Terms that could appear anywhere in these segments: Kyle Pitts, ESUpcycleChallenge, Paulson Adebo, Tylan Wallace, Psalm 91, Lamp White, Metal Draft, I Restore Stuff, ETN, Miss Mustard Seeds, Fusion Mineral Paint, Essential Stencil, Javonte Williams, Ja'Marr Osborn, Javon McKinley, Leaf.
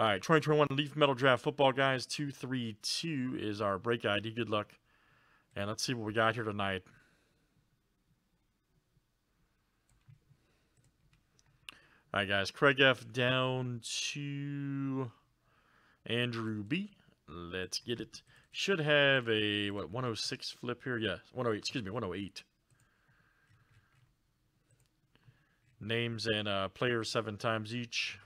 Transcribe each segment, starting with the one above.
All right, 2021 Leaf Metal Draft Football, guys. 232 is our break ID. Good luck. And let's see what we got here tonight. All right, guys. Craig F. down to Andrew B. Let's get it. Should have a, what, 106 flip here? Yes, 108. Excuse me, 108. Names and players 7 times each.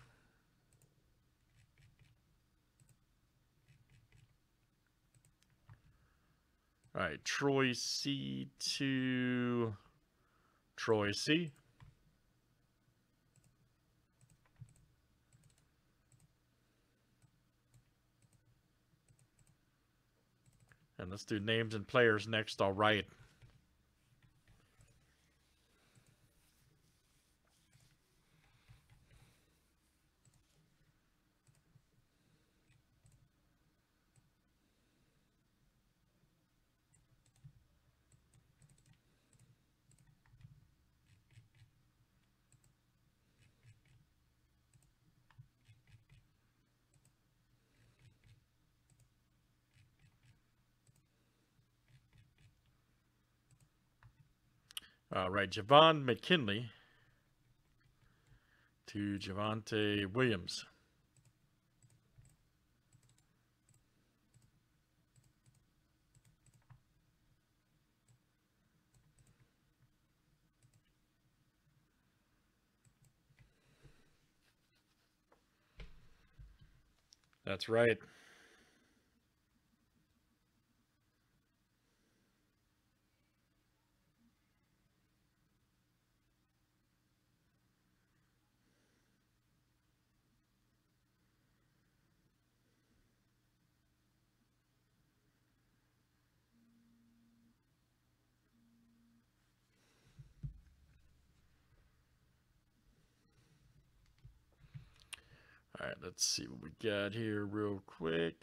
All right, Troy C to Troy C. And let's do names and players next. All right. All right, Javon McKinley to Javonte Williams. That's right. All right, let's see what we got here real quick.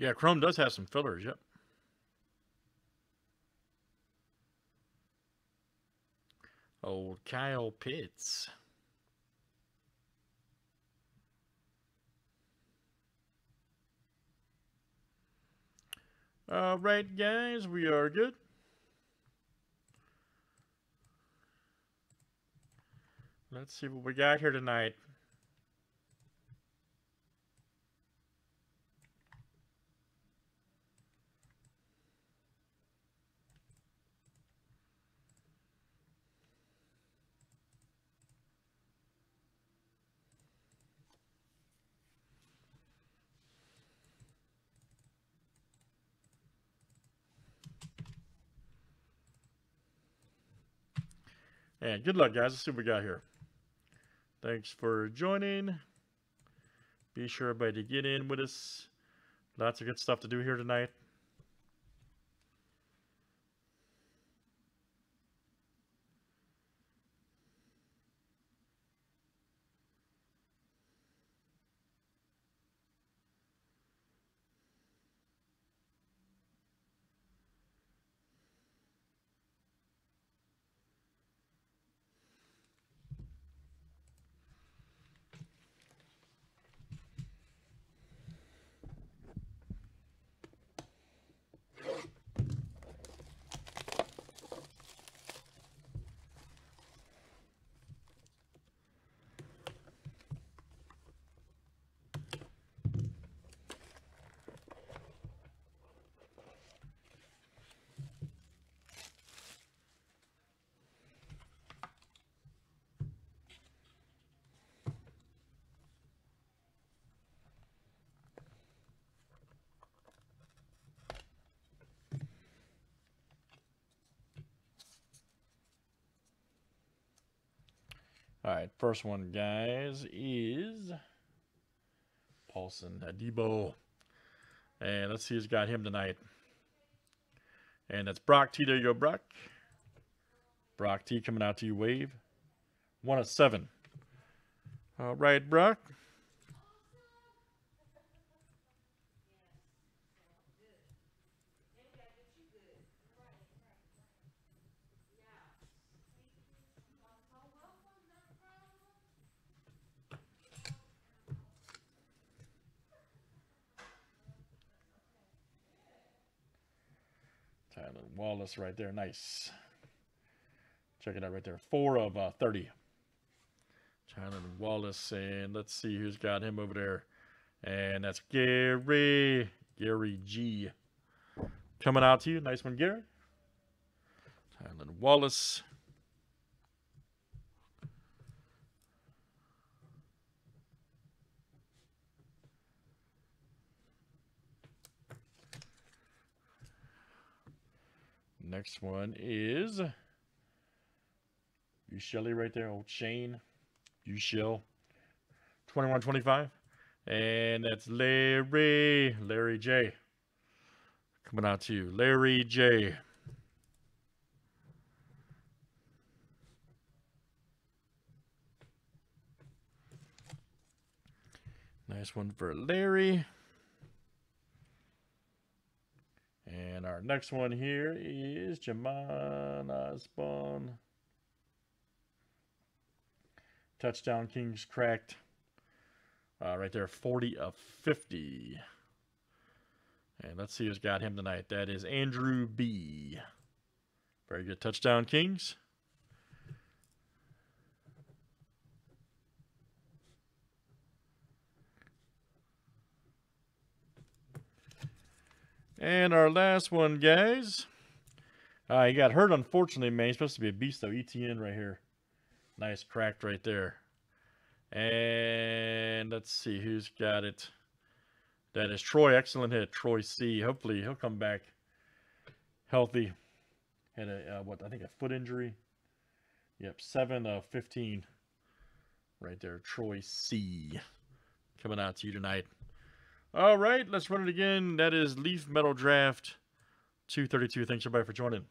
Yeah, Chrome does have some fillers, yep. Old Kyle Pitts. All right, guys, we are good. Let's see what we got here tonight. And good luck, guys. Let's see what we got here. Thanks for joining. Be sure, everybody, to get in with us. Lots of good stuff to do here tonight. All right, first one, guys, is Paulson Adebo. And let's see who's got him tonight. And that's Brock T. There you go, Brock. Brock T coming out to you, Wave. 1 of 7. All right, Brock. Tylan Wallace right there. Nice. Check it out right there. 4 of 30. Tylan Wallace. And let's see who's got him over there. And that's Gary. Gary G. Coming out to you. Nice one, Gary. Tylan Wallace. Next one is you Shelly right there, old Shane. You Shell. 2125. And that's Larry. Larry J. Coming out to you. Larry J. Nice one for Larry. And our next one here is Ja'Marr Osborn. Touchdown Kings cracked. Right there, 40 of 50. And let's see who's got him tonight. That is Andrew B. Very good. Touchdown Kings. And our last one, guys. He got hurt, unfortunately, man. He's supposed to be a beast, though. ETN right here. Nice cracked right there. And let's see who's got it. That is Troy. Excellent hit. Troy C. Hopefully, he'll come back healthy. Had a, I think a foot injury. Yep, 7 of 15. Right there. Troy C. Coming out to you tonight. All right, let's run it again. That is Leaf Metal Draft 232. Thanks, everybody, for joining.